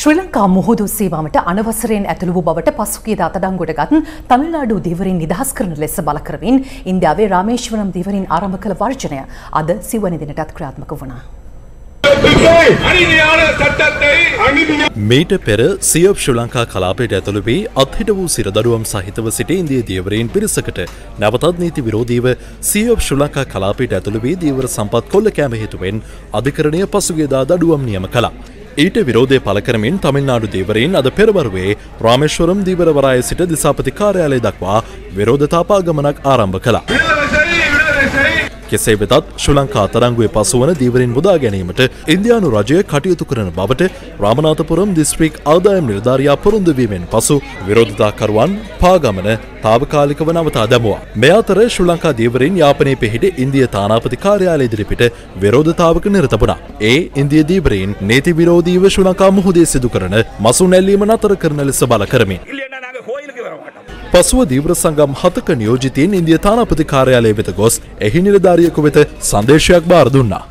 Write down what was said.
ශ්‍රී ලංකා මුහුදු සීමාවට අනවසරයෙන් ඇතුළු වූ බවට පසුගියදා අත්අඩංගුවට ගත් තමිල්නාඩු දිවයින් නිදහස් කරන ලෙස බල කරමින් ඉන්දියාවේ රාමේෂ්වරම් දිවයින් ආරම්භ කළ වර්ජනය අද සිවුවන දිනටත් ක්‍රියාත්මක වුණා. මේට පෙර සියප් ශ්‍රී ලංකා කලාපයට ඇතුළු වී අත්හිට වූ සිරදරුවම් සහිතව සිටි ඉන්දිය දියවරයින් පිරිසකට නැවතත් නීති විරෝධීව සියප් ශ්‍රී ලංකා කලාපයට ඇතුළු වී දීවර සම්පත් කොල්ල කෑම හේතුවෙන් අධිකරණය පසුගියදා දඩුවම් නියම කළා. ඊට විරෝධය පළ කරමින් තමිල්නාඩු දීවරයින් අද පෙරවරුවේ රාමේෂ්වරම් දීවරවරායේ සිට දිසාපති කාර්යාලය දක්වා විරෝධතා පාගමනක් ආරම්භ කළා. කෙසේ වෙතත් ශ්‍රී ලංකා අත්අඩංගුවේ පසුවන දීවරින් මුදා ගැනීමට ඉන්දියානු රජය කටයුතු කරන බවට රාමනාථපුරම් දිස්ත්‍රික් ආදායම් නිලධාරියා පොරොන්දු වීමෙන් පසු විරෝධතාකරුවන් පාගමන తాවකාලිකව නවතා දැමුවා. මේ අතර ශ්‍රී ලංකා දීවරින් යාපනයේ පිහිටි ඉන්දියා තානාපති කාර්යාලය ඉදිරිපිට විරෝධතාවක නිරත වුණා. ඒ ඉන්දියා දීවරින් නීති විරෝධීව ශ්‍රී ලංකා මුහුදේ සිදු කරන මසුන් ඇල්ලීම නතර කරන ලෙස බල කරමින් පසුව දීවර සංගම් 7ක නියෝජිතයින් ඉන්දියා තානාපති කාර්යාලය වෙත ගොස් එහි නිලධාරියෙකු වෙත සංදේශයක් බාර දුන්නා.